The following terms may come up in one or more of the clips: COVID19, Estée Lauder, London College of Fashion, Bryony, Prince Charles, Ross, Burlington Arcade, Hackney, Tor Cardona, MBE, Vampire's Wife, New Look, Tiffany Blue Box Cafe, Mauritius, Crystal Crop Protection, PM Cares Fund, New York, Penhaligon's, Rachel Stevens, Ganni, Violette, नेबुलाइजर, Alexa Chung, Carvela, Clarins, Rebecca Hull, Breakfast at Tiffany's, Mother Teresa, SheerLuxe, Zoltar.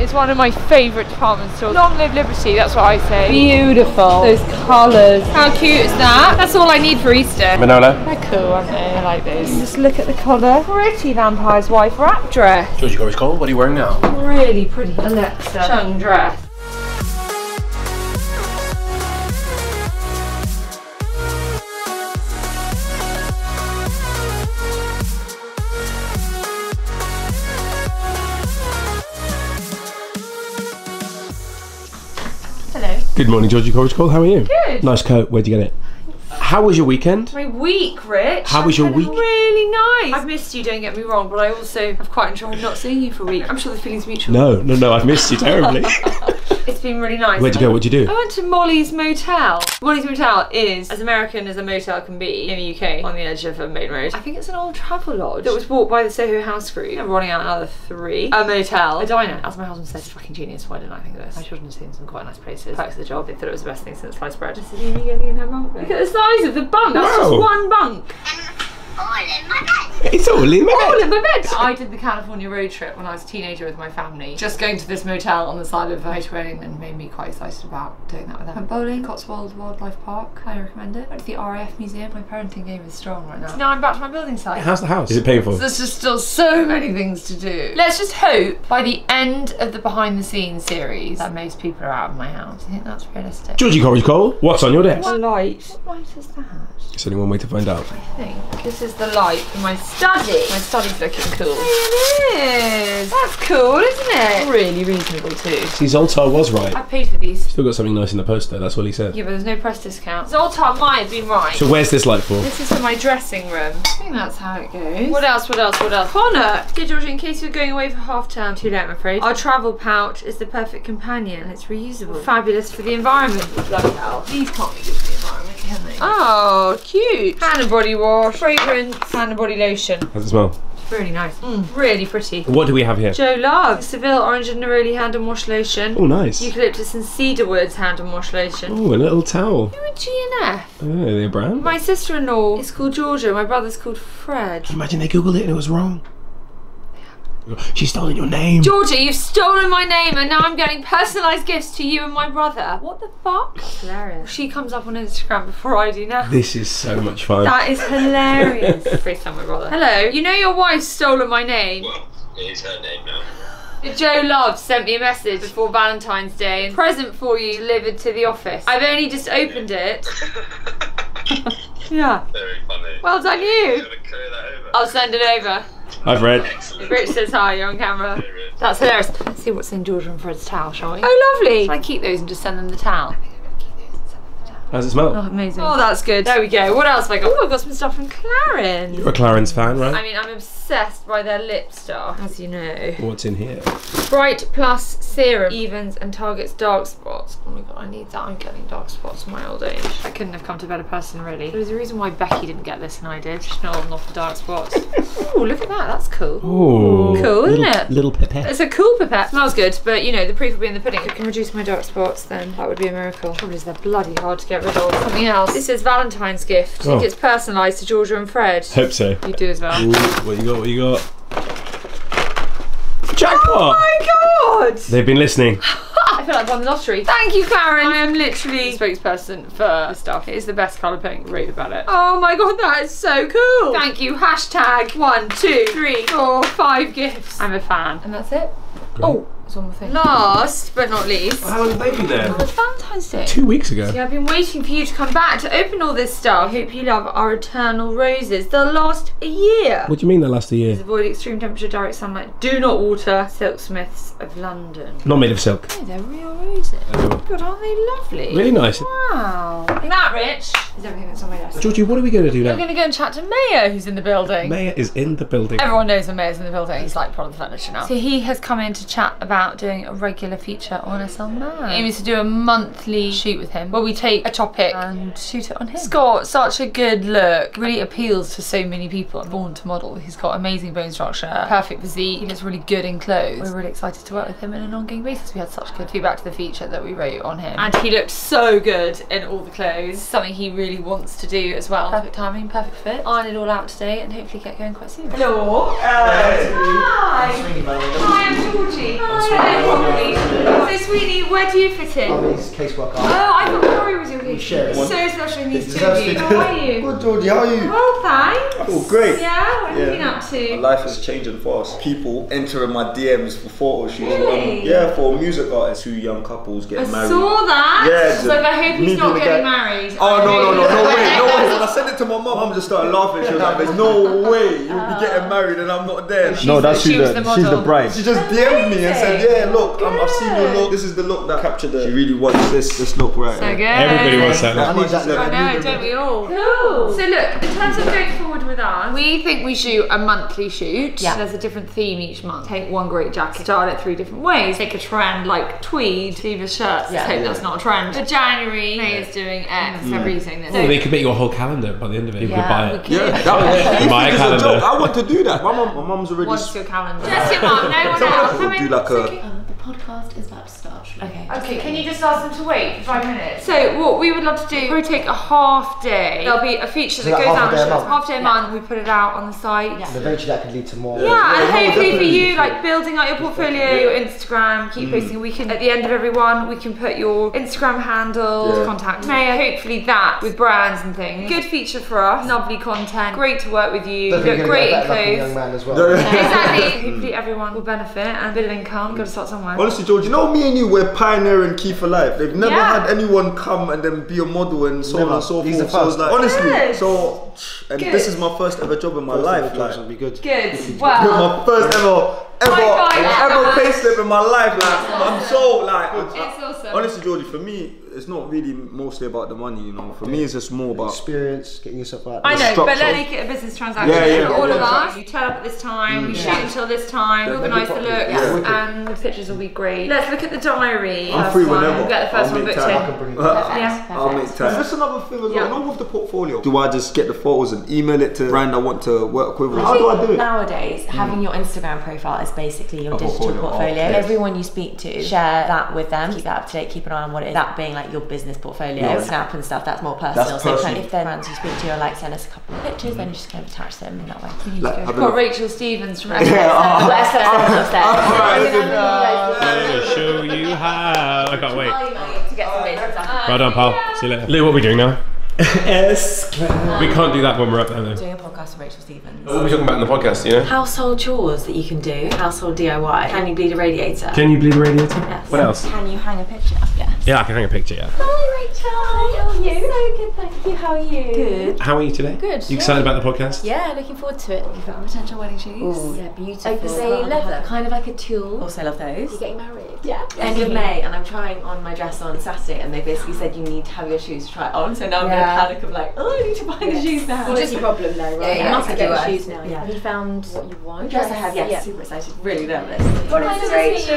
It's one of my favourite department stores. Long live Liberty, that's what I say. Beautiful. Those colours. How cute is that? That's all I need for Easter. Manola. They're cool, aren't they? I like those. Just look at the collar. Pretty Vampire's Wife wrap dress. Georgie Corey's cold. What are you wearing now? Really pretty Alexa Chung dress. Good morning, Georgie Corey's Call. How are you? Good. Nice coat. Where'd you get it? Thanks. How was your weekend? My week, Rich. How was your week? Really nice. I've missed you, don't get me wrong, but I also have quite enjoyed not seeing you for a week. I'm sure the feeling's mutual. No, no, no, I've missed you terribly. It's been really nice. Where'd you go? What'd you do? I went to Molly's Motel. Molly's Motel is as American as a motel can be in the UK on the edge of a main road. I think it's an old travel lodge that was bought by the Soho House group. I'm running out another three. A motel, a diner. As my husband said, it's fucking genius. Why didn't I think of this? My children have seen some quite nice places. Back to the job. They thought it was the best thing since sliced bread. This is Amy getting in her bunk. Look at the size of the bunk. That's just one bunk. It's all in my bed. All in my bed. I did the California road trip when I was a teenager with my family. Just going to this motel on the side of the highway and made me quite excited about doing that with them. Went bowling, Cotswold Wildlife Park. I recommend it. Went to the RAF Museum. My parenting game is strong right now. Now I'm back to my building site. How's the house? Is it painful? So there's just still so many things to do. Let's just hope by the end of the behind the scenes series that most people are out of my house. I think that's realistic. Georgie Corey's Cole, what's on your desk? What light? What light is that? It's only one way to find out. I think this is the light for my study. My study's looking cool. It is. That's cool, isn't it? Really reasonable too. See, Zoltar was right. I paid for these. Still got something nice in the post though, that's what he said. Yeah, but there's no press discount. Zoltar might have been right. So where's this light for? This is for my dressing room. I think that's how it goes. What else, what else, what else? Connor! Dear Georgie, in case you're going away for half term, too late I'm afraid, our travel pouch is the perfect companion. It's reusable. Fabulous for the environment. Bloody hell. These can't be good for the environment, can they? Oh, cute. Hand and body wash, fragrance, hand and body lotion. How's it smell? Really nice. Mm, really pretty. What do we have here? Joe Love. Seville Orange and Neroli hand and wash lotion. Oh, nice. Eucalyptus and Cedarwood's hand and wash lotion. Oh, a little towel. Who are G&F? Oh, they're brand. My sister-in-law is called Georgia. My brother's called Fred. Imagine they Googled it and it was wrong. She's stolen your name. Georgia, you've stolen my name and now I'm getting personalised gifts to you and my brother. What the fuck? That's hilarious. She comes up on Instagram before I do now. This is so much fun. That is hilarious. FaceTime my brother. Hello. You know your wife's stolen my name. Well, it is her name now. Joe Love sent me a message before Valentine's Day and present for you delivered to the office. I've only just opened it. Yeah. Very funny. Well done you. I'll send it over. Hi Fred. Rich says hi, you're on camera. That's hilarious. Let's see what's in Georgia and Fred's towel, shall we? Oh lovely. Shall I keep those and just send them the towel? How's it smell? Oh, amazing. Oh, that's good. There we go. What else have I got? Oh, I've got some stuff from Clarins. You're a Clarins fan, right? I mean, I'm obsessed by their lip stuff, as you know. What's in here? Bright Plus Serum evens and targets dark spots. Oh my god, I need that. I'm getting dark spots in my old age. I couldn't have come to a better person, really. There's a reason why Becky didn't get this and I did. She's not old enough for dark spots. Oh, look at that. That's cool. Ooh. Cool, isn't it? Little pipette. It's a cool pipette. Smells good, but you know, the proof will be in the pudding. If I can reduce my dark spots, then that would be a miracle. Probably they're bloody hard to get rid of. Something else. This is Valentine's gift. I think it's personalised to Georgia and Fred. Hope so. You do as well. Ooh, what you got? What you got? Jackpot! Oh my god! They've been listening. I feel like I've won the lottery. Thank you, Karen. I am literally the spokesperson for the stuff. It is the best colour pink. Rave about it. Oh my god, that is so cool. Thank you. Hashtag 1, 2, 3, 4, 5 gifts. I'm a fan. And that's it. Great. Oh. On the thing. Last but not least. Well, how long have they been there? That was Valentine's Day. 2 weeks ago. See, I've been waiting for you to come back to open all this stuff. I hope you love our eternal roses. They'll last a year. What do you mean they'll last a year? Please avoid extreme temperature, direct sunlight. Do not water. Silksmiths of London. Not made of silk. No, they're real roses. God, aren't they lovely? Really nice. Wow. And that, Rich, is everything that's on my desk. Georgie, what are we going to do now? We're going to go and chat to Mayor, who's in the building. Mayor is in the building. Everyone knows that Mayor's in the building. He's like part of the furniture now. So he has come in to chat about doing a regular feature on SL Man. Aim is to do a monthly shoot with him where we take a topic and shoot it on him. He's got such a good look, really appeals to so many people. Born to model, he's got amazing bone structure, perfect physique, he looks really good in clothes. We're really excited to work with him on an ongoing basis. We had such good feedback to the feature that we wrote on him and he looked so good in all the clothes. Something he really wants to do as well. Perfect timing, perfect fit. Iron it all out today and hopefully get going quite soon. Hello. Hi. Hi, I'm Georgie. Hi. Hi. sweetie, where do you fit in? Oh, he's caseworker. Oh, I thought Corey was your caseworker. So special in these two of you. How are you? Good, Georgie, how are you? Well, thanks. Oh, great. Yeah, what have you been up to? My life is changing fast. People entering my DMs for photo shoots. Really? Yeah, for music artists. Two young couples getting married. I saw that. Yeah. So I hope he's not getting married. Oh, no way. When I sent it to my mum, mum just started laughing. She was like, there's no way you'll be getting married and I'm not there. No, that's you. She's the bride. She just DM'd me and said, yeah, look, I've seen your look. This is the look that captured her. She really wants this look right here. So good. Everybody wants that look. I need that look. I know, don't we all? Cool. So look, in terms of going forward with us, we think we shoot a monthly shoot. Yeah. There's a different theme each month. Take one great jacket, style it 3 different ways. Take a trend like tweed, leave a shirt. Let's hope that's not a trend. For January, May is doing X, February's doing this. Well, they could make your whole calendar by the end of it. Yeah, we could. Yeah, that was my calendar. I want to do that. My mum's already... What's your calendar? Just your mum, no one else. We'll do like a... Podcast is about to start. Okay, can you just ask them to wait for 5 minutes? So what we would love to do, we would take a half day. There'll be a feature that goes out, half day a month, we put it out on the site. Yeah. And eventually that could lead to more. Yeah, and hopefully for you, like building out your portfolio, your Instagram, keep posting a weekend. At the end of every one, we can put your Instagram handle, contact Maya, hopefully that with brands and things. Good feature for us, lovely content, great to work with you, you look great in clothes. Young man as well. Exactly, hopefully everyone will benefit and a bit of income, gotta start somewhere. Honestly, George, you know me and you, we're pioneering Key4Life. They've never had anyone come and then be a model and so on and so forth. So I was like, honestly, so, and this is my first ever job in my life. Like, it'll be good. Good. Wow. My first ever payslip in my life. Like, I'm so like, it's awesome. Honestly, Georgie, for me, it's not really mostly about the money, you know. For me, it's just more about experience, getting yourself out. I know, but let's make it a business transaction for all of us. You turn up at this time, we shoot until this time, we organise the looks, and the pictures will be great. Let's look at the diary. I'm free whenever. We'll get the first one booked in. I'll make time. That's another thing as well. Not with the portfolio. Do I just get the photos and email it to the brand I want to work with? How do I do it? Nowadays, having your Instagram profile is basically your digital portfolio. Everyone you speak to, share that with them. Keep that up to date. Keep an eye on what it is. That being like your business portfolio, Snap and stuff, that's more personal. That's so kind of, if they're brands you speak to, you're like, send us a couple of pictures, then you just kind of attach them in that way. We've got Rachel Stevens from I will show you how. I can't wait to get some business. Well done, pal. See you later. Lou, what are we doing now? S Club. We can't do that when we're up there though. Doing a podcast with Rachel Stevens. What are we talking about in the podcast, you know? Household chores that you can do. Household DIY. Can you bleed a radiator? Can you bleed a radiator? Yes. What else? Can you hang a picture? Yes. Yeah, I can hang a picture, yeah. Hi Rachel. How are you? So good, thank you. How are you? Good. How are you today? Good. You excited about the podcast? Yeah, looking forward to it. You've got potential wedding shoes. Ooh. Yeah, beautiful. Like the same leather, kind of like a tulle. Also love those. You're getting married? Yeah. End of May, and I'm trying on my dress on Saturday, and they basically said you need to have your shoes to try it on, so now I'm panic of like, oh, I need to buy the shoes now. Well, just a problem though, right? Yeah, you must get the shoes now. Yeah. Have you found what you want? Yes, I have, yes. Super excited, really nervous. What is Rachel?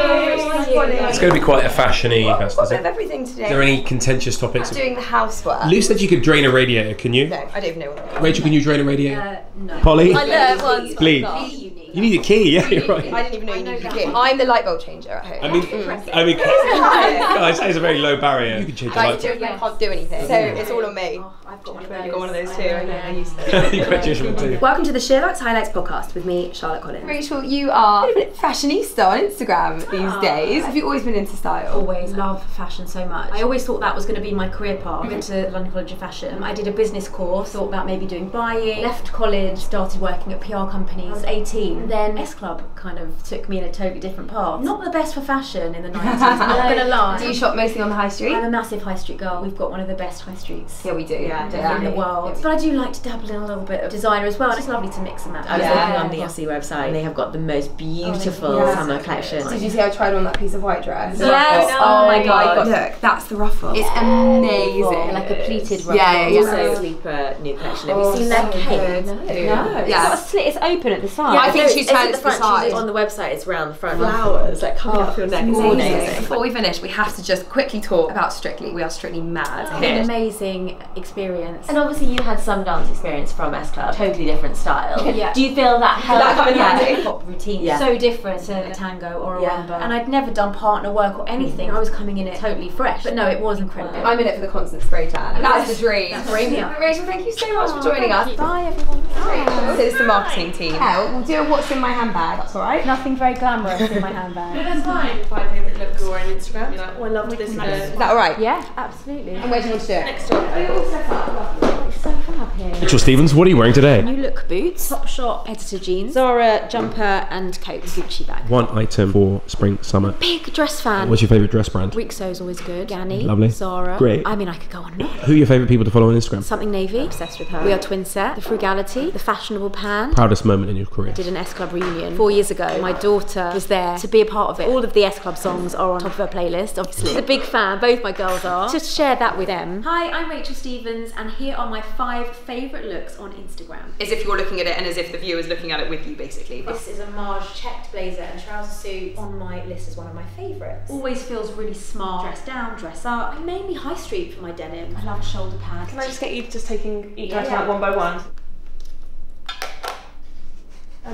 It's going to be quite a fashion-y festival. I have everything today. Is there any contentious topics? I'm doing the housework. Lou said you could drain a radiator, can you? No, I don't even know what that is. Rachel, can you drain a radiator? No. Polly? I learned once. Please. You need a key, yeah, you're right. I didn't even know you needed a key. I'm the light bulb changer at home. I mean, I say it's a very low barrier. You can change the light bulb. I can't do anything, so it's all on me. Oh, I've got one of those too. I used to. Welcome to the Sheerlights Highlights podcast with me, Charlotte Collins. Rachel, you are a bit fashionista on Instagram these days. Have you always been into style? Always. Love fashion so much. I always thought that was going to be my career path. I went to London College of Fashion. I did a business course, thought about maybe doing buying. Left college, started working at PR companies. I was 18. And then S Club kind of took me in a totally different path. Not the best for fashion in the 90s, not going to lie. Do you shop mostly on the high street? I'm a massive high street girl. We've got one of the best high streets. Yeah, we do. Yeah, in the world. But I do like to dabble in a little bit of designer as well. It's lovely to mix them up. I was looking on the Yossi website and they have got the most beautiful summer collection. Did you see I tried on that piece of white dress? Yes! Oh my god. Look, that's the ruffle. It's amazing. Like a pleated ruffle. Yeah. Also a sleeper new collection. Have you seen their cape? No. Yeah. It's open at the side. I think she turned it to the side. On the website it's round the front. Flowers like coming off your neck. It's amazing. Before we finish, we have to just quickly talk about Strictly. We are Strictly mad. It's an amazing experience experience. And obviously you had some dance experience from S Club, totally different style. Yeah. Do you feel that helped? That kind of hip-hop routine is so different to a tango or a rumba. And I'd never done partner work or anything. I was coming in it totally fresh. But no, it was incredible. I'm in it for the constant spray tan. That's the dream. That's brilliant. But Rachel, thank you so much for joining us. Bye everyone. Bye. So it's the marketing team. Yeah, we'll do a what's in my handbag, that's alright. Nothing very glamorous in my handbag. But that's fine. 5 favourite looks on Instagram. You're like, oh I love this. Is that alright? Yeah, absolutely. And where do you want to do it? Next door. We all set up. It's so fab here. Rachel Stevens, what are you wearing today? New look boots, Topshop editor jeans, Zara jumper and coat, Gucci bag. One item for spring, summer. Big dress fan. What's your favourite dress brand? Rixo's always good. Ganni. Lovely. Zara. Great. I mean, I could go on and on. Who are your favourite people to follow on Instagram? Something Navy. Obsessed with her. We Are Twin Set. The Frugality. The Fashionable Pan. Proudest moment in your career? I did an S Club reunion 4 years ago. My daughter was there to be a part of it. All of the S Club songs are on top of her playlist, obviously. A big fan, both my girls are. Just share that with them. Hi, I'm Rachel Stevens and here are my 5 favourite looks on Instagram. As if you're looking at it and as if the viewer's looking at it with you, basically. This is a Marge checked blazer and trouser suit on my list as one of my favourites. Always feels really smart. Dress down, dress up. I'm mainly high street for my denim. I love a shoulder pad. Can I just get you just taking each item out one by one?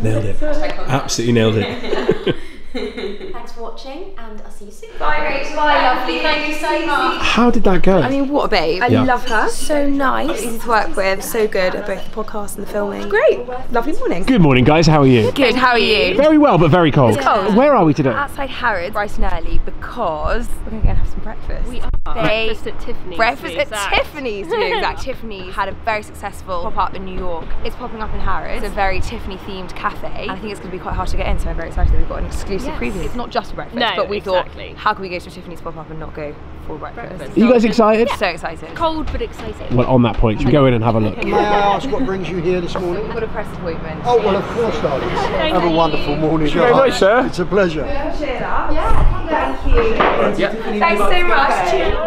Nailed it. Absolutely nailed it. Thanks for watching and I'll see you soon. Bye Rachel. Bye lovely. Thank you so much. How did that go? I mean, what a babe. I love her. So nice. Easy to work with. So good at both the podcast and the filming. Great. Lovely morning. Good morning guys. How are you? Good. How are you? Very well, but very cold. It's cold. Where are we today? Outside Harrods, bright and early because we're going to go and have some breakfast. We are. Breakfast at Tiffany's. Breakfast at Tiffany's. To be exact. Tiffany's had a very successful pop-up in New York. It's popping up in Harrods. It's a very Tiffany themed cafe. And I think it's going to be quite hard to get in, so I'm very excited that we've got an exclusive preview. It's not just for breakfast, but we thought, how can we go to Tiffany's pop-up and not go for breakfast? Are you guys excited? Yeah. So excited. Cold, but excited. Well, on that point, you go in and have a look. May I ask what brings you here this morning? We've got a press appointment. Oh, well, of course, darling. Have a wonderful morning. Thank you very much, sir. It's a pleasure. Cheer up. Yeah, thank you. Thanks so much.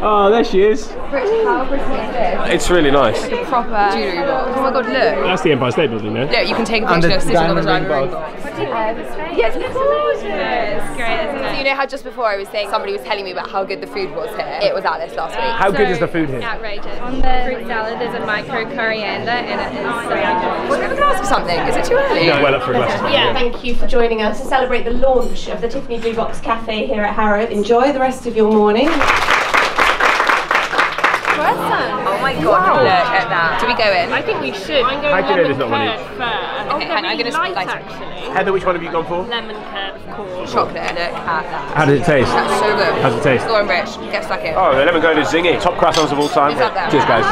Oh, there she is. It's really nice. Like a proper jewellery box. Oh my god, look. That's the Empire State Building, no? Yeah, you can take a picture of sitting on the dining room box. Yes, it's gorgeous. It's great, isn't it? So you know how just before I was saying somebody was telling me about how good the food was here? It was at this last week. How good is the food here? Outrageous. On the fruit salad there's a micro coriander and it is so good. We're going to ask for something. Is it too early? No, well up for a glass. Yeah. Thank you for joining us to celebrate the launch of the Tiffany Blue Box Cafe here at Harrods. Enjoy the rest of your morning. Oh my god, look at that. Do we go in? I think we should. I'm going lemon curd first. Okay, I'm going to split actually. Heather, which one have you gone for? Lemon curd, of course. Chocolate, look at that. How did it taste? That's so good. How's it taste? Go on, Rich. Get stuck in. Oh, the lemon curd is zingy. Top croissants of all time. Cheers, guys.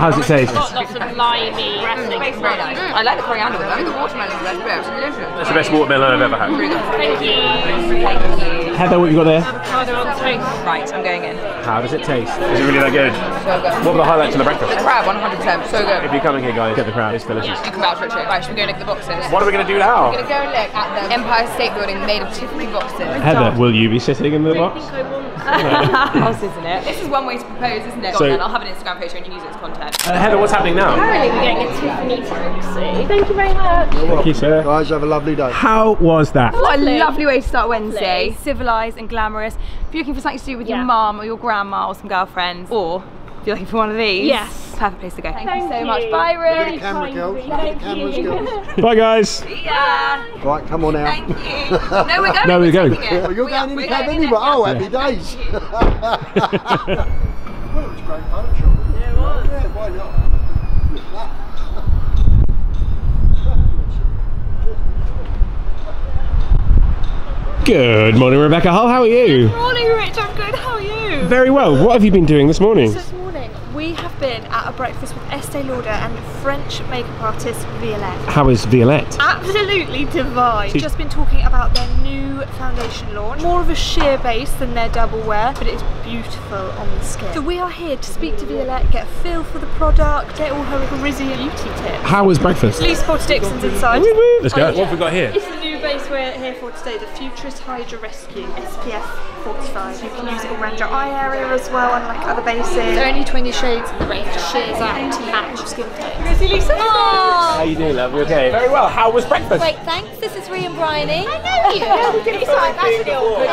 How's it taste? It's got lots of limey dressing. It's very nice. I like the coriander with them. The watermelon is delicious. That's the best watermelon I've ever had. Thank you. Thank you. Heather, what have you got there? Avocado on toast. Right, I'm going in. How does it taste? Is it really that good? So good. What were the highlights of the breakfast? The crab, 100%. So good. If you're coming here, guys, get the crab. It's delicious. You can vouch for it. Right, should we go and look at the boxes? What are we going to do now? We're going to go and look at the Empire State Building made of Tiffany boxes. Heather, will you be sitting in the box? I think I want else, isn't it? This is one way to propose, isn't it? So, I'll have an Instagram photo and you use it as content. Heather, what's happening now? Apparently we're getting a Tiffany taxi. Thank you very much. Thank you, sir. Guys, have a lovely day. How was that? What a lovely way to start Wednesday. Civilised and glamorous. If you're looking for something to do with your mum or your grandma or some girlfriends, or if you're looking for one of these, perfect place to go. Thank you so much. Bye, Rich. Thank you. Bye, guys. See ya. Right, come on out. Thank you. No, we're going. Well, you're going in the cab anyway. Oh, happy days. Well, it was great fun, sure. Yeah, it was. Yeah, why not? Good morning, Rebecca Hull. How are you? Good morning, Rich. I'm good. How are you? Very well. What have you been doing this morning? This morning, we have been at a breakfast with Estée Lauder and French makeup artist Violette. How is Violette? Absolutely divine. She's just been talking about their new foundation launch. More of a sheer base than their double wear, but it's beautiful on the skin. So we are here to speak to Violette, get a feel for the product, get all her grizzy beauty tips. How was breakfast? Lee spotted Dixon's inside. Let's go. What have we got here? It's the new new base we're here for today, the Futurist Hydra Rescue. SPF 45. You can use it all around your eye area as well, unlike other bases. There's only 20 shades in the range. Shades out to match your skin tone. Can I see Lisa? How you doing, love? You okay? Very well. How was breakfast? Great, thanks. This is Ree and Bryony. I know you. Hello,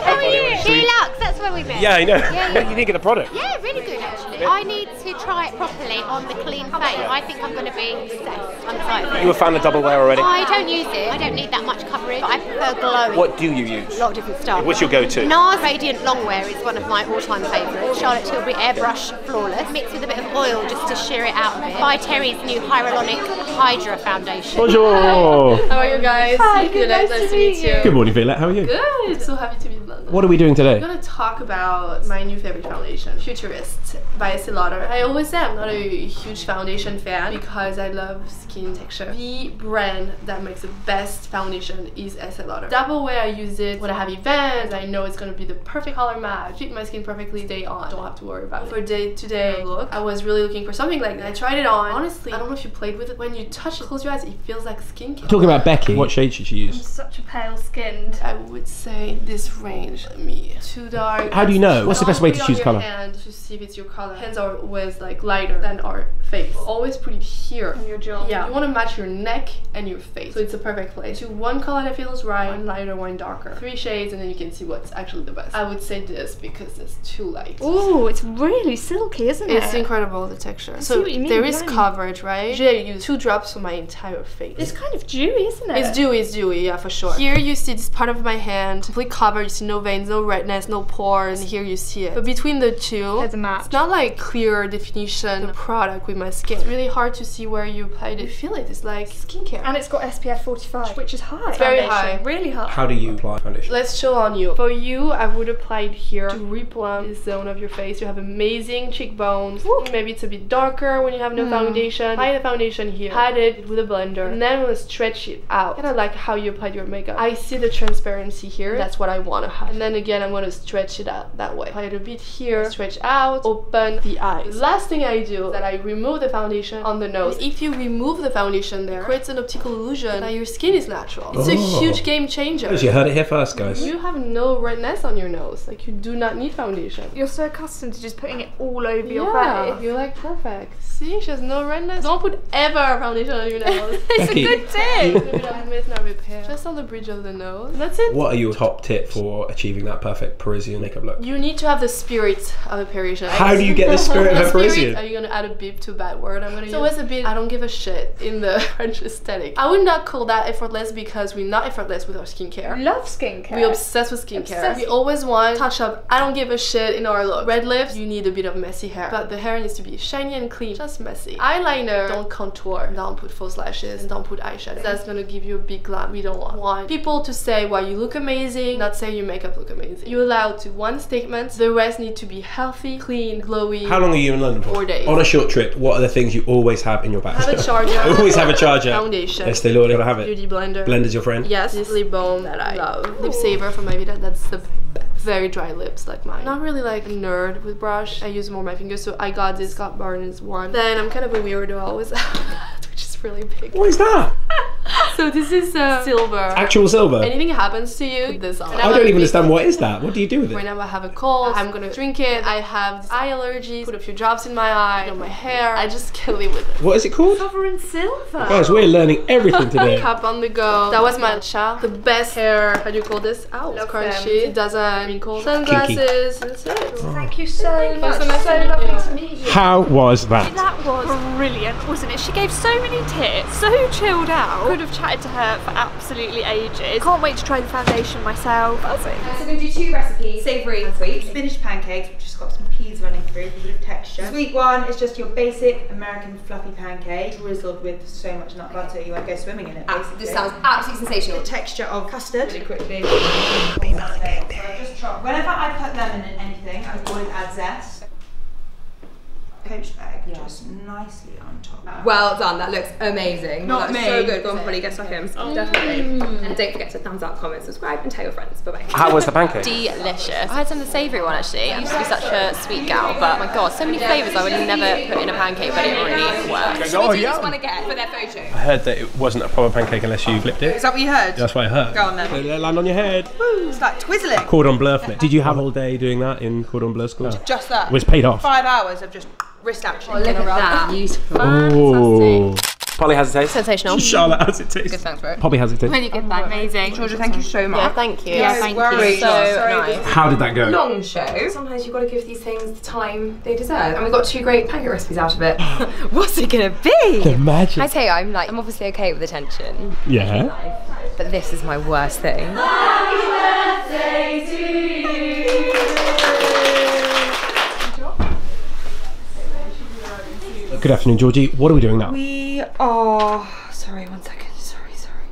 how are you? She looks. That's where we met. Yeah, I know. Yeah, what do you think of the product? Yeah, really good actually. I need to try it properly on the clean face. I think I'm going to be obsessed. I'm excited. You were fan of double wear already? I don't use it. I don't need that much coverage. But I prefer glowing. What do you use? A lot of different stuff. What's your go-to? NARS Radiant Longwear is one of my all-time favourites. Charlotte Tilbury Airbrush Flawless, mixed with a bit of oil just to sheer it out a bit. By Terry's new Hyaluronic Hydra Foundation. Bonjour! How are you guys? Hi, good, nice to meet you. Good morning, Violette, how are you? Good, so happy to meet you. What are we doing today? I'm going to talk about my new favorite foundation, Futurist by Estée Lauder. I always am not a huge foundation fan because I love skin texture. The brand that makes the best foundation is Estée Lauder. Double wear, I use it when I have events. I know it's going to be the perfect color match, fit my skin perfectly day on. Don't have to worry about it. For day-to-day look, I was really looking for something like that. I tried it on. Honestly, I don't know if you played with it. When you touch it, close your eyes, it feels like skincare. Talking about Becky, what shade should she use? I'm such a pale skinned. I would say this range. Me too dark. How do you know? What's the best way to choose color? Hand to see if it's your color. Hands are always like lighter than our face. Always put it here on your jaw. Yeah, you want to match your neck and your face, so it's a perfect place. Do one color that feels right, one lighter, one darker, three shades, and then you can see what's actually the best. I would say this because it's too light. Oh, it's really silky, isn't it? It's incredible, the texture. So there is coverage, right? I use 2 drops for my entire face. It's kind of dewy, isn't it? It's dewy, yeah, for sure. Here you see this part of my hand completely covered. It's no veins, no redness, no pores, and here you see it. But between the two, it's a match. It's not like clear definition the product with my skin. It's really hard to see where you applied it. You feel it, it's like skincare. And it's got SPF 45, which is high. It's very high. Really high. How do you apply foundation? Let's show on you. For you, I would apply it here to replump this zone of your face. You have amazing cheekbones. Ooh. Maybe it's a bit darker when you have no foundation. Apply the foundation here. Hide it with a blender. And then we'll stretch it out. Kind of like how you applied your makeup. I see the transparency here. That's what I want to have. And then again, I'm going to stretch it out that way. Apply it a bit here, stretch out, open the eyes. The last thing I do is that I remove the foundation on the nose. If you remove the foundation there, it creates an optical illusion that your skin is natural. It's a huge game changer. Because you heard it here first, guys. You have no redness on your nose. Like, you do not need foundation. You're so accustomed to just putting it all over your face. You're like, perfect. See, she has no redness. Don't put ever foundation on your nose. It's Becky. A good tip. Just on the bridge of the nose. That's it. What are your top tip for achieving that perfect Parisian makeup look? You need to have the spirit of a Parisian. How do you get the spirit of a Parisian? Are you going to add a bib to a bad word? It's always a bit, I don't give a shit in the French aesthetic. I would not call that effortless because we're not effortless with our skincare. We love skincare. We're obsessed with skincare. We always want touch up. I don't give a shit in our look. Red lips, you need a bit of messy hair. But the hair needs to be shiny and clean, just messy. Eyeliner, don't contour. Don't put false lashes and don't put eyeshadow. That's going to give you a big glam. We don't want people to say, well, you look amazing, not say your makeup look amazing. You're allowed to one statement, the rest need to be healthy, clean, glowy. How long are you in London for? 4 days. On a short trip, what are the things you always have in your bag? Have a charger. I always have a charger. Foundation. Estée Lauder, gotta have it. Beauty blender. Blender's your friend? Yes. This lip balm that I love. Lip saver from my Vida, that's the best. Very dry lips like mine. Not really like a nerd with brush. I use more my fingers, so I got this Scott Barnes one. Then I'm kind of a weirdo, I always have, which is really big. What is that? So this is silver. Actual silver? Anything happens to you, this on. I don't even understand what is that. What do you do with it? Right now I have a cold, I'm gonna drink it. I have eye allergies, put a few drops in my eye, on my hair. I just kill it with it. What is it called? Sovereign silver. Guys, we're learning everything today. Cup on the go. That was my cha. The best hair. How do you call this? Ow. Oh, crunchy. It doesn't wrinkle. Sunglasses. That's it. Oh. Thank you so much. So lovely to meet you. How was that? That was brilliant, wasn't it? She gave so many tips. So chilled out. Could have chatted to her for absolutely ages. Can't wait to try the foundation myself. So we're going to do 2 recipes, savoury and sweet. Spinach pancakes, which has got some peas running through for a bit of texture. Sweet one is just your basic American fluffy pancake, drizzled with so much nut butter you won't go swimming in it. This sounds absolutely sensational. The texture of custard. Really quickly. Whenever I put lemon in anything, I always add zest. poached egg, just nicely on top. Well done, that looks amazing. Not me. So good, go on Polly, get stuck in. Definitely. And don't forget to thumbs up, comment, subscribe and tell your friends. Bye bye. How was the pancake? Delicious. I had some of the savoury one actually. I used to be such a sweet gal, but my god, so many flavours I would never put in a pancake, but it really worked. What do you just want to get for their photo? I heard that it wasn't a proper pancake unless you flipped it. Is that what you heard? That's what I heard. Go on then. They land on your head. Woo, it's like twizzling. Cordon bleu flip. Did you have all day doing that in Cordon Bleu school? Just that. It was paid off. 5 hours of just wrist action. Oh, look at that. Beautiful. Fantastic. Polly, how's it taste? Sensational. Charlotte, how's it taste? Good, thanks for it. Poppy, how's it taste? Really good, thanks. Amazing. Georgia, thank you so much. Yeah, thank you. Yeah, thank you. So nice. How did that go? Long show. Sometimes you've got to give these things the time they deserve. And we got 2 great pancake recipes out of it. What's it going to be? The magic. I tell you, I'm obviously okay with attention. Yeah. But this is my worst thing. Happy birthday to you. Good afternoon, Georgie. What are we doing now? We are... Sorry, 1 second. Sorry.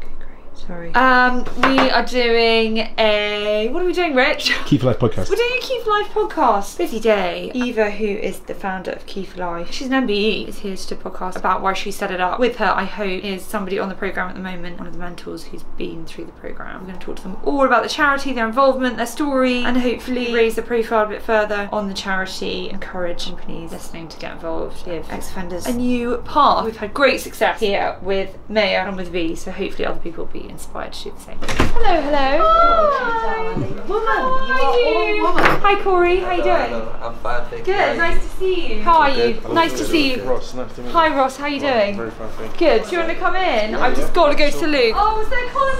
Good, great. Sorry. We are doing a... What are we doing, Rich? Key4Life podcast. We're doing a Key4Life podcast. Busy day. Eva, who is the founder of Key4Life, she's an MBE, is here to do a podcast about why she set it up. With her, I hope, is somebody on the programme at the moment, one of the mentors who's been through the programme. We're going to talk to them all about the charity, their involvement, their story, and hopefully raise the profile a bit further on the charity, encourage companies listening to get involved, give ex-offenders a new path. We've had great success here with Maya and with V, so hopefully other people will be inspired to do the same. Hello, hello. Hi. Woman, you are all woman. Hi, Corey. How are you doing? I'm fine, thank you. Good. Nice to see you. How are you? Nice to see you. Ross, nice to meet you. Hi, Ross. How are you doing? Very fine, thank you. Good. Do you want to come in? I've just got to go salute. Oh, was there Colin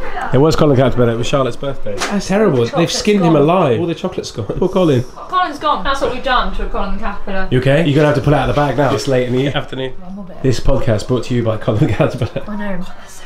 the Caterpillar? It was Colin the Caterpillar. It was Charlotte's birthday. That's terrible. They've skinned him alive. All the chocolate's gone. Poor Colin. Colin's gone. That's what we've done to Colin the Caterpillar. You okay? You're going to have to pull it out of the bag now. It's late in the afternoon. This podcast brought to you by Colin the Caterpillar. I know. Oh, that's so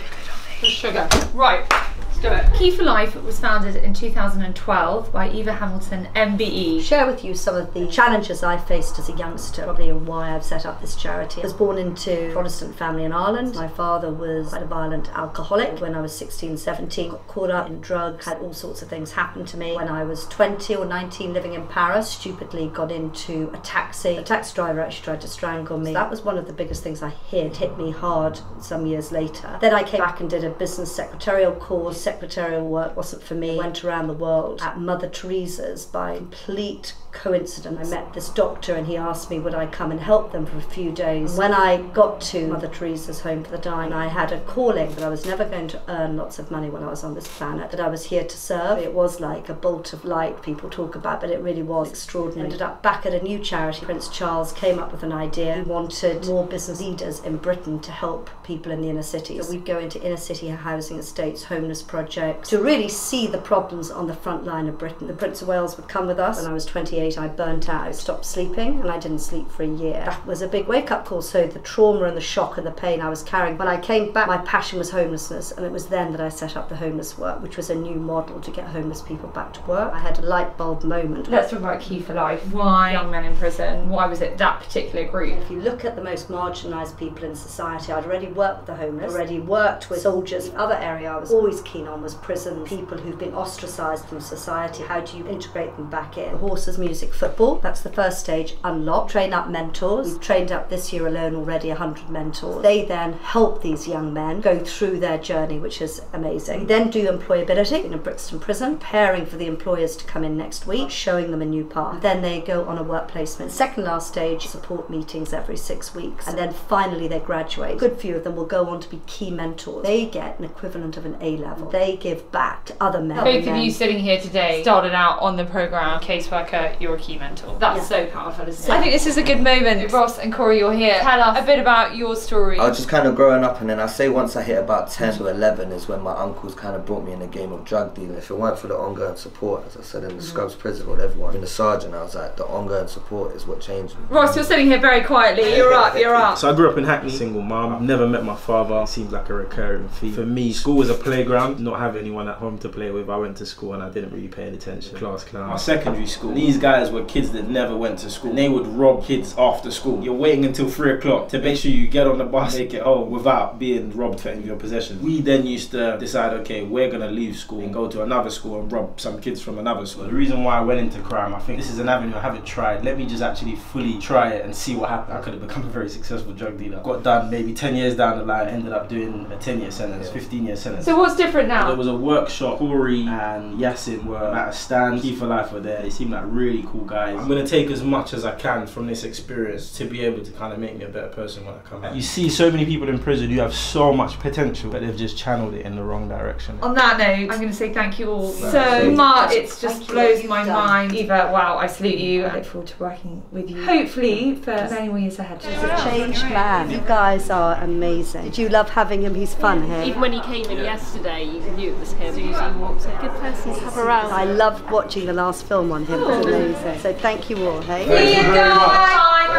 sugar. Right, let's do it. Key4Life was founded in 2012 by Eva Hamilton, MBE. Share with you some of the challenges I faced as a youngster, probably why I've set up this charity. I was born into a Protestant family in Ireland. My father was quite a violent alcoholic. When I was 16, 17, got caught up in drugs, had all sorts of things happen to me. When I was 20 or 19 living in Paris, stupidly got into a taxi. The taxi driver actually tried to strangle me. So that was one of the biggest things I hid. Hit me hard some years later. Then I came back and did a business secretarial course. Secretarial work wasn't for me. Went around the world at Mother Teresa's by complete coincidence. I met this doctor and he asked me would I come and help them for a few days. When I got to Mother Teresa's home for the dying, I had a calling that I was never going to earn lots of money when I was on this planet, that I was here to serve. It was like a bolt of light people talk about, but it really was extraordinary. Ended up back at a new charity. Prince Charles came up with an idea. He wanted more business leaders in Britain to help people in the inner cities. So we'd go into inner city housing estates, homeless projects, to really see the problems on the front line of Britain. The Prince of Wales would come with us. When I was 28, I burnt out. I stopped sleeping and I didn't sleep for a year. That was a big wake-up call, so the trauma and the shock and the pain I was carrying. When I came back, my passion was homelessness, and it was then that I set up the homeless work, which was a new model to get homeless people back to work. I had a light bulb moment. Let's talk about Key4Life. Why young men in prison? Why was it that particular group? If you look at the most marginalised people in society, I'd already worked with the homeless, already worked with soldiers. The other area I was always keen on was prison, people who've been ostracised from society. How do you integrate them back in? Horses, music, football. That's the first stage, unlock. Train up mentors. We've trained up this year alone already 100 mentors. They then help these young men go through their journey, which is amazing. We then do employability in a Brixton prison, preparing for the employers to come in next week, showing them a new path. Then they go on a work placement. Second last stage, support meetings every 6 weeks. And then finally they graduate. A good few of them will go on to be key mentors. They get an equivalent of an A-level. They give back to other men. Both of you sitting here today started out on the programme, caseworker, you're a key mentor. That's so powerful, isn't it? I think this is a good moment. Ross and Corey, you're here. Tell us a bit about your story. I was just kind of growing up, and then I say once I hit about 10 to 11 is when my uncles kind of brought me in a game of drug dealing. If it weren't for the ongoing support, as I said, in the Scrubs prison with everyone, in the sergeant, I was like, the ongoing support is what changed me. Ross, you're sitting here very quietly. You're up, you're up. So I grew up in Hackney, single mum. I've never met my father. It seemed like a recurring theme. For me, school was a playground. Not having anyone at home to play with, I went to school and I didn't really pay any attention. Class clown. Our secondary school, these guys guys were kids that never went to school. And they would rob kids after school. You're waiting until 3 o'clock to make sure you get on the bus, make it home without being robbed for any of your possessions. We then used to decide, okay, we're gonna leave school and go to another school and rob some kids from another school. The reason why I went into crime, I think this is an avenue I haven't tried. Let me just actually fully try it and see what happened. I could have become a very successful drug dealer. Got done maybe 10 years down the line, ended up doing a 10-year sentence, 15-year sentence. So what's different now? There was a workshop. Corey and Yasin were at a stand. Key4Life were there. They seemed like really cool guys. I'm gonna take as much as I can from this experience to be able to kind of make me a better person when I come out. You see so many people in prison who have so much potential, but they've just channeled it in the wrong direction. On that note, I'm gonna say thank you all so much. It just blows my mind. Eva, wow, I salute you. I look forward to working with you. Hopefully for many more years ahead. It's a change plan. You guys are amazing. Did you love having him? He's fun here. Even when he came in yesterday, you knew it was him. He's a good person to have around. I loved watching the last film on him. It was amazing. So thank you all. Hey. See you guys. Bye.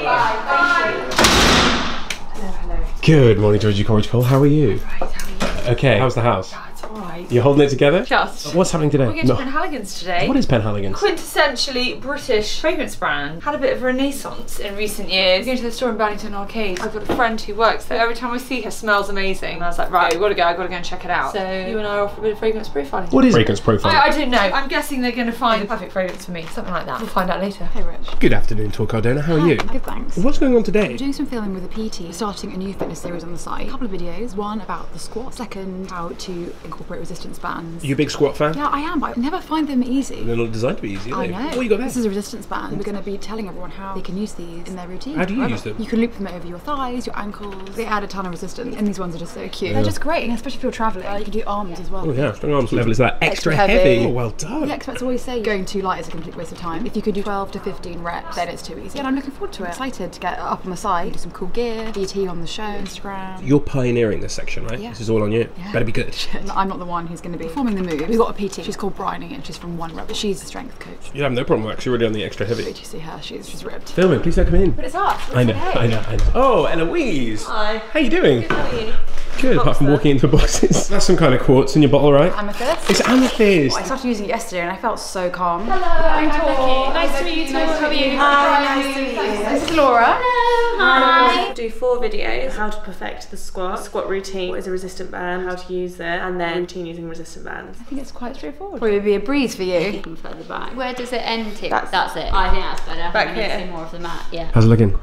Bye. Bye. Good morning, Georgie, Corey, Cole. How are you? Right, how are you? Okay, how's the house? Oh, it's alright. You're holding it together? Just. What's happening today? We're going to Penhaligon's today. What is Penhaligon's? Quintessentially British fragrance brand. Had a bit of a renaissance in recent years. Going to the store in Burlington Arcade. I've got a friend who works there. Every time I see her, smells amazing. And I was like, right, we've got to go. I've got to go and check it out. So you and I are off a bit of fragrance profiling. What is fragrance profiling? I don't know. I'm guessing they're going to find the perfect fragrance for me. Something like that. We'll find out later. Hey, Rich. Good afternoon, Tor Cardona. How are you? Good, thanks. What's going on today? I'm doing some filming with a PT. Starting a new fitness series on the site. A couple of videos, one about the squat, second how to incorporate resistance bands. Are you a big squat fan? Yeah, I am, but I never find them easy. They're not designed to be easy, are they? I know. What have you got there? This is a resistance band. We're going to be telling everyone how they can use these in their routine. How do you use them? You can loop them over your thighs, your ankles. They add a ton of resistance, and these ones are just so cute. Yeah. They're just great, and especially if you're travelling. You can do arms as well. Oh yeah, strong arms level is that extra heavy. Oh, well done. The experts always say going too light is a complete waste of time. If you could do 12 to 15 reps, then it's too easy. And I'm looking forward to it. Excited to get up on the side, do some cool gear, BT on the show, Instagram. You're pioneering this section, right? Yeah. This is all on you. Yeah. Better be good. I'm not the one who's going to be performing the move. We've got a PT. She's called Bryony and she's from One Rebel. She's a strength coach. You have no problem actually really on the extra heavy. Did you see her? She's ripped. Filming, please don't come in. But it's us. It's I know. Oh, Eloise. Hi. How you doing? Good, how are you? Good, apart from walking into boxes. That's some kind of quartz in your bottle, right? Amethyst. It's amethyst. I started using it yesterday and I felt so calm. Hello, I'm Tor. Nice to meet you. How are you? Hi, nice to meet you. This is Laura. Hello, hi. Do 4 videos. How to perfect the squat routine. What is a resistant band? How to use it? And then routine using resistant bands. I think it's quite straightforward. Probably would be a breeze for you. Further back. Where does it end to? That's it. I think that's better. Back here. I need to see more of the mat. Yeah. How's it looking?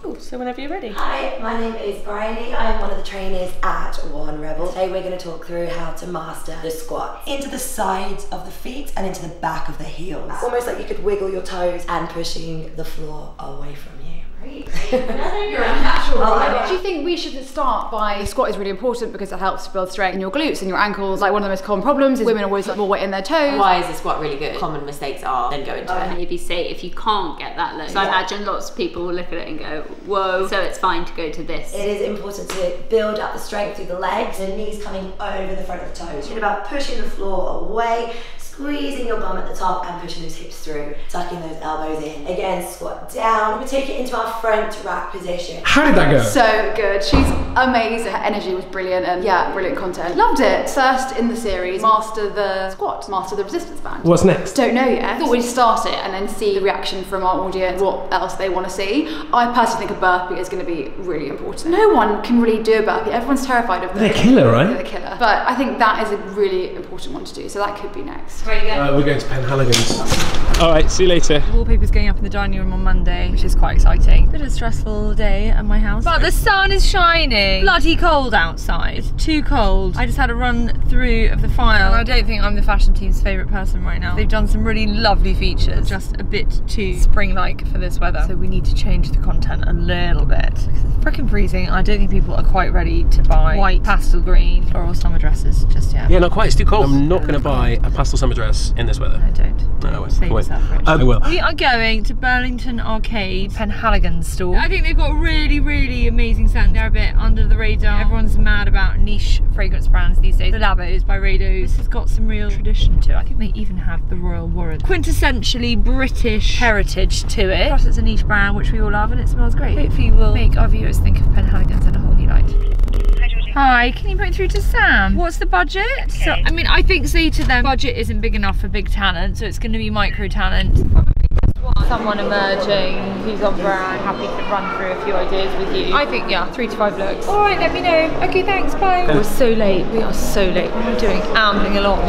Cool, so whenever you're ready. Hi, my name is Bryony. I'm one of the trainers at One Rebel. Today we're going to talk through how to master the squat into the sides of the feet and into the back of the heels. Almost like you could wiggle your toes and pushing the floor away from you. Great. You're a natural. Do you think we should start by the squat is really important because it helps to build strength in your glutes and your ankles? Like one of the most common problems is women always put more weight in their toes. Why is the squat really good? Common mistakes are then go into it. You'd be safe if you can't get that low. So I imagine lots of people will look at it and go, whoa, so it's fine to go to this. It is important to build up the strength through the legs and knees coming over the front of the toes. It's about pushing the floor away, squeezing your bum at the top and pushing those hips through, tucking those elbows in. Again, squat down. We'll take it into our front rack position. How did that go? So good. She's amazing. Her energy was brilliant and yeah, brilliant content. Loved it. First in the series, master the squat, master the resistance band. What's next? Don't know yet. I thought we'd start it and then see the reaction from our audience, what else they want to see. I personally think a burpee is going to be really important. No one can really do a burpee. Everyone's terrified of them. They're killer, right? They're killer. But I think that is a really important one to do. So that could be next. Where are you going? We're going to Penhaligon's. Alright, see you later. Wallpaper's going up in the dining room on Monday, which is quite exciting. Bit of a stressful day at my house. But the sun is shining. Bloody cold outside. It's too cold. I just had a run through of the file. And I don't think I'm the fashion team's favourite person right now. They've done some really lovely features. Just a bit too spring-like for this weather. So we need to change the content a little bit. Because it's frickin' freezing. I don't think people are quite ready to buy white pastel green floral summer dresses just yet. Yeah, not quite. It's too cold. I'm not going to buy a pastel summer dress in this weather. I don't. No, I will. We are going to Burlington Arcade Penhaligon's store. I think they've got really, really amazing scents. They're a bit under the radar. Everyone's mad about niche fragrance brands these days. The Labos by Rados. This has got some real tradition to it. I think they even have the Royal Warrant. Quintessentially British heritage to it. Plus it's a niche brand which we all love and it smells great. Hopefully we'll make our viewers think of Penhaligon's in a whole new light. Hi, Georgie. Hi, can you put it through to Sam? What's the budget? Okay. So, I mean, I think say to them, budget isn't big enough for big talent, so it's going to be micro talent. Someone emerging who's on brand, happy to run through a few ideas with you. I think, yeah, 3 to 5 looks. All right, let me know. Okay, thanks, bye. We're so late, we are so late. What are we doing? Ambling along. In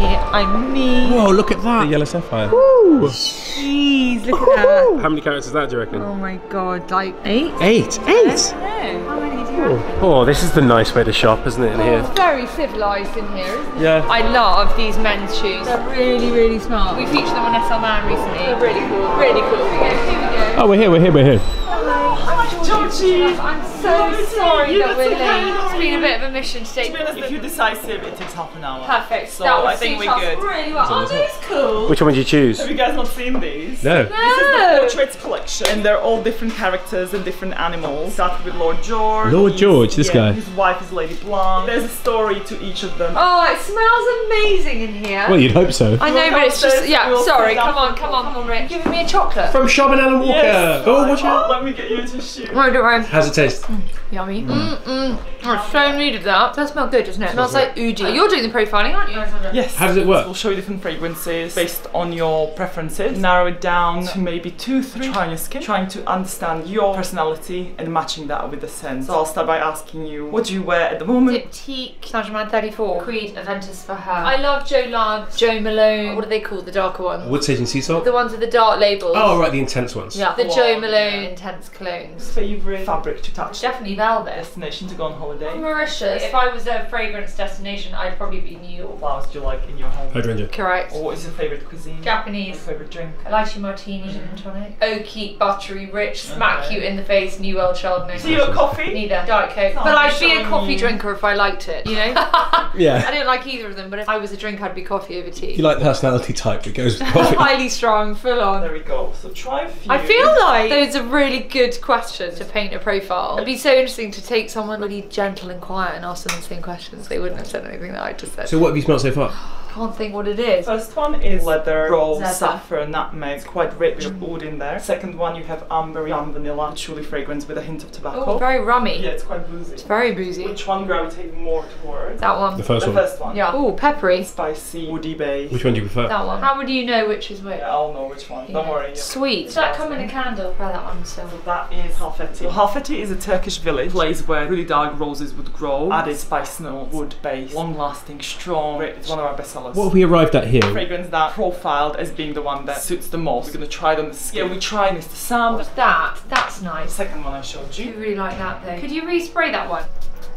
here, I mean. Whoa, look at that. The yellow sapphire. Woo! Jeez, look at that. How many carats is that, do you reckon? Oh my God, like 8? 8? 8? How many do you have? Oh, this is the nice way to shop, isn't it, in here? It's very civilised in here, isn't it? Yeah. I love these men's shoes. They're really, really smart. We featured them on SL Man recently. They're really cool. Really cool. Here we go. Oh, we're here. Hello, I'm Georgie. I'm so sorry that we're late. It's been a bit of a mission today. If you're decisive, it takes half an hour. Perfect. So that I think we're good. Really well. Aren't these cool? Which one would you choose? Have you guys not seen these? No. This is the portraits collection, and they're all different characters and different animals. Started with Lord George. Lord George, this guy. His wife is Lady Blanche. There's a story to each of them. Oh, it smells amazing in here. Well, you'd hope so. I know, but it's just sorry. Come on, Rich. Giving me a chocolate from Shop and Alan Walker. Yes. Oh, watch out! Let me get you into a shoe. Right, don't worry. How's it taste? Yummy. I so needed that. Does smell good, doesn't it? Smells like Uji. You're doing the profiling, aren't you? Yes. How does it work? We'll show you different fragrances based on your preferences. Narrow it down to maybe 2, 3. Trying your skin, trying to understand your personality and matching that with the scent. So I'll start by asking you, what do you wear at the moment? Diptyque, Saint Germain 34, Creed, Aventus for her. I love Jo Love, Jo Malone. What are they called? The darker ones. Wood sage and sea salt. The ones with the dark labels. Oh right, the intense ones. Yeah, the Jo Malone intense colognes. Favorite fabric to touch? Definitely velvet. Destination to go on holiday? Mauritius. If I was a fragrance destination, I'd probably be New York. Flowers do you like in your home? Hydrangea. Correct. Or what is your favorite cuisine? Japanese. Your favorite drink? Lychee martini, gin and tonic. Oaky, buttery, rich, smack you in the face, new world child. No. Do you like coffee? Neither. Diet Coke. But I'd be a coffee drinker if I liked it. You know? Yeah. I don't like either of them, but if I was a drink, I'd be coffee over tea. You like the personality type that goes with coffee? Highly strong, full on. There we go. So try a few. I feel like those are really good questions to paint a profile. It'd be so interesting to take someone really gentle and quiet and ask them the same questions. They wouldn't have said anything that I just said. So what have you smelled so far? Can't think what it is. First one is leather, rose, saffron, nutmeg. It's quite rich wood in there. Second one, you have amber, rum, vanilla, truly fragrance with a hint of tobacco. Oh, very rummy. Yeah, it's quite boozy. It's very boozy. Which one gravitate more towards? That one. The first one. Yeah. Oh, peppery. Spicy, woody base. Which one do you prefer? That one. How would you know which is which? Yeah, I'll know which one. Yeah. Don't worry. Yeah. Sweet. Does that come in a candle? Try that one. So that is Halfeti. So Halfeti is a Turkish village, place where really dark roses would grow. Added spice notes, wood base, long-lasting, strong. It's one of our best sellers. What have we arrived at here? Fragrance that profiled as being the one that suits the most. We're going to try it on the skin. Yeah, we try Mr. Sam. What's that? That's nice. The second one I showed you. I really like that though. Could you respray that one?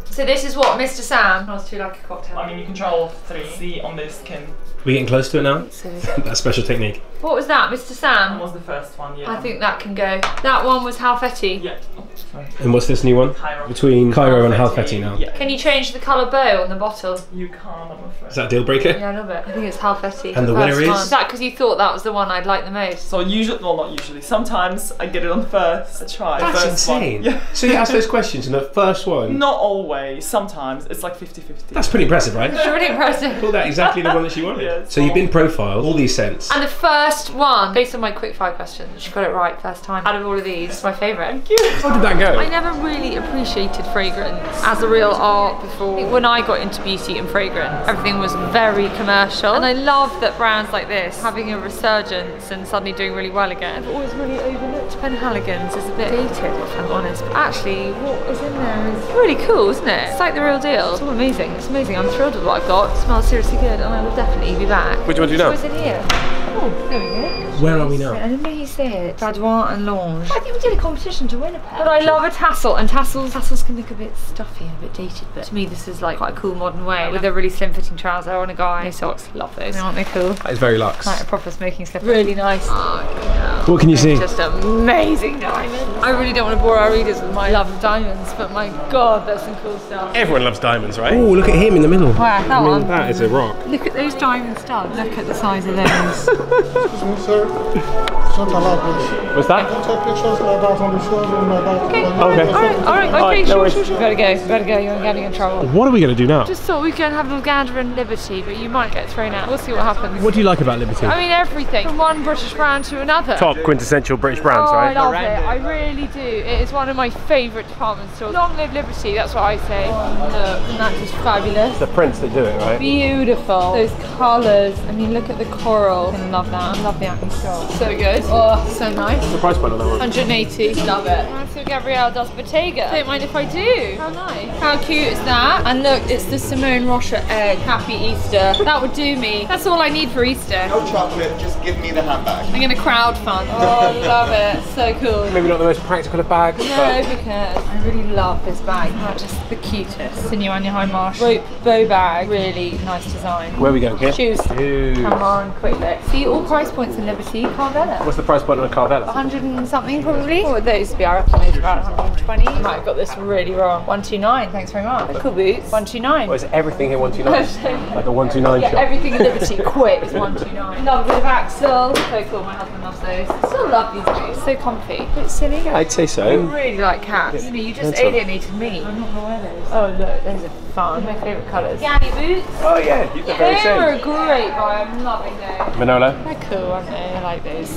So this is what Mr. Sam smells to like a cocktail. I mean, you can try all 3. See on the skin. We getting close to it now? So. That special technique. What was that, Mr. Sam? That was the first one, yeah. I think that can go. That one was Halfeti. Yeah. Oh, sorry. And what's this new one? Cairo. Between Cairo and Halfeti now. Yeah. Can you change the colour bow on the bottle? You can't, I'm afraid. Is that a deal breaker? Yeah, I love it. I think it's Halfeti. And the winner is? Is that because you thought that was the one I'd like the most? So usually, well not usually, sometimes I get it on first. I try. That's insane. Yeah. So you ask those questions and the first one? Not always. Sometimes. It's like 50-50. That's pretty impressive, right? That's pretty impressive. Call that exactly the one that she wanted. Yeah, so you've been profiled, all these scents. And the first one, based on my quickfire questions, she got it right first time. Out of all of these, it's my favourite. Thank you. How did that go? I never really appreciated fragrance as a real art before. When I got into beauty and fragrance, everything was very commercial. And I love that brands like this, having a resurgence and suddenly doing really well again. I've always really overlooked Penhaligon's. It's a bit dated, if I'm honest. But actually, what is in there is really cool, isn't it? It's like the real deal. It's all amazing. It's amazing. I'm thrilled with what I've got. It smells seriously good, and I will definitely be back. Which one do you know? Oh, there we go. Where are we now? I don't know how you say it. Badois and Lange. I think we did a competition to win a pair. But I love a tassel, and tassels can look a bit stuffy and a bit dated, but to me this is like quite a cool modern way with a really slim fitting trouser on a guy. No socks, love those. Aren't they cool? That is very luxe. Like a proper smoking slipper. Really nice. Oh, yeah. What can you see? Just amazing diamonds. I really don't want to bore our readers with my love of diamonds, but my God, that's some cool stuff. Everyone loves diamonds, right? Oh, look at him in the middle. Wow, that one. That is a rock. Look at those diamond studs. Look at the size of those. Excuse me, sir. It's not allowed, please. What's that? Don't take pictures like that on the show. Okay. Okay. Alright, okay, sure. We gotta go. You're getting in trouble. What are we gonna do now? Just thought we can have a gander in Liberty, but you might get thrown out. We'll see what happens. What do you like about Liberty? I mean, everything. From one British brand to another. Top quintessential British brands, right? I love it. I really do. It is one of my favourite department stores. Long live Liberty, that's what I say. Look, and that's just fabulous. It's the prints that do it, right? Beautiful. Those colours. I mean, look at the coral. I love that. I love the acne shop. So good. Oh, so nice. What's the price point on that one? 180. Love it. And so Gabrielle does Bottega. Don't mind if I do. How nice. How cute is that? And look, it's the Simone Rocha egg. Happy Easter. That would do me. That's all I need for Easter. No chocolate, just give me the handbag. I'm going to crowdfund. Oh, love it. So cool. Maybe not the most practical of bags. No, who cares? I really love this bag. Oh, just the cutest. Sinuanya High Marsh rope bow bag. Really nice design. Where are we going here? Shoes. Come on, quick look. See, all price points in Liberty. Carvela. What's the price point on a Carvela? 100 and something probably. What would those be? I reckon those are about 120. I might have got this really wrong. 129, thanks very much. Cool boots. 129. Well, is everything here 129? Like a 129 shop. Everything in Liberty, quick, is 129. Love a bit of Axel. So cool, my husband loves those. I still love these boots. So comfy. A bit silly. I'd say so. I really like cats. Yeah. You just alienated me. I'm not going to wear those. Oh look, those are fun. They're my favourite colours. Ganni boots. Oh yeah, you the very same. They were a great buy, I'm loving those. Manola. They're cool, aren't they? I like those.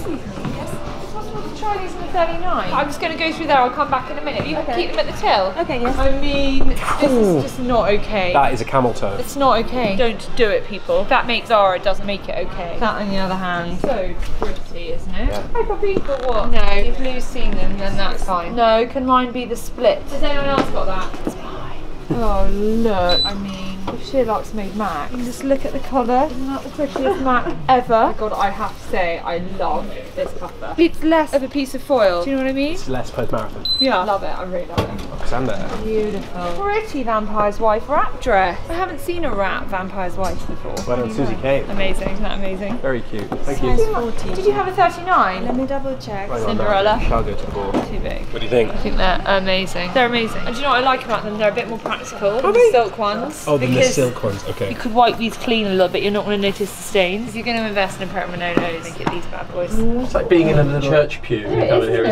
Try these in the 39. I'm just going to go through there, I'll come back in a minute. You can keep them at the till. Okay, yes. I mean, this is just not okay. That is a camel toe. It's not okay. Don't do it, people. That makes Zara, doesn't make it okay. That, on the other hand, so pretty, isn't it? Yeah. Hi, puppy. But what? No. If Lou's seen them, then that's fine. No, can mine be the split? Has anyone else got that? It's mine. Oh, look. I mean, if Sherlock's made Mac, you can just look at the collar. Isn't that the prettiest Mac ever? Oh my God, I have to say, I love this cover. It's less of a piece of foil. Do you know what I mean? It's less post-marathon. Yeah. Love it, I really love it. Alexander. Beautiful. Pretty Vampire's Wife wrap dress. I haven't seen a wrap Vampire's Wife before. Well done, Susie Kate. Amazing, isn't that amazing? Very cute. Thank you. 40. Did you have a 39? Let me double check. Right, Cinderella. Shall go to the ball. Too big. What do you think? I think they're amazing. They're amazing. And do you know what I like about them? They're a bit more practical than the silk ones. Oh, the silk ones, okay. You could wipe these clean a little bit, you're not going to notice the stains. You're going to invest in a pair of Manolos and get these bad boys. It's like being in a little church pew isn't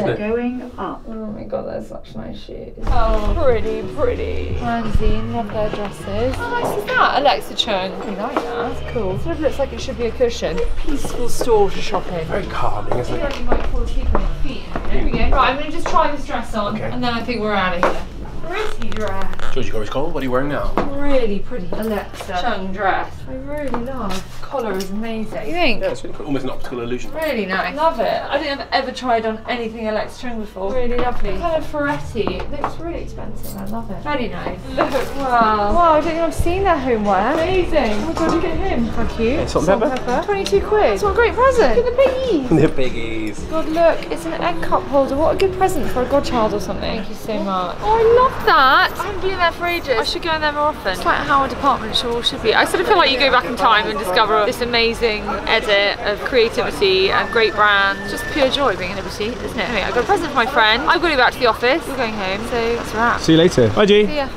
it? Going up. Oh my God, that's such nice shoes. Oh, pretty, pretty. Francine, love their dresses. How nice is that? Alexa Chung. I like that. That's cool. Sort of looks like it should be a cushion. It's a peaceful store to shop in. Very calming, isn't it? You might fall asleep on your feet. There we go. Right, I'm going to just try this dress on, and then I think we're out of here. Pretty dress. Georgie Corey's Colin, what are you wearing now? Really pretty Alexa Chung dress. I really love. Collar is amazing. You think? Yeah, it's really cool. Almost an optical illusion. Really nice. Love it. I don't think I've ever tried on anything Alexa Chung before. Really lovely. Kind of Ferretti. It looks really expensive. I love it. Very nice. Look, wow. Wow, I don't think I've seen their homeware. Amazing. Oh my God, you get him. How cute. It's salt and pepper. 22 quid. That's what a great present. Look at the piggies. The piggies. God, look. It's an egg cup holder. What a good present for a godchild or something. Thank you so much. Oh, I love that. I haven't been there for ages. I should go in there more often. It's like how a department store should be. I sort of feel like you go back in time and discover this amazing edit of creativity and great brands. Just pure joy being in Liberty, isn't it? Anyway, I got a present for my friend. I've got to go back to the office. We're going home, so that's a wrap. See you later. Bye, G. See ya.